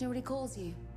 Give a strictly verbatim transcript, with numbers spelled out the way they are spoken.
Nobody calls you.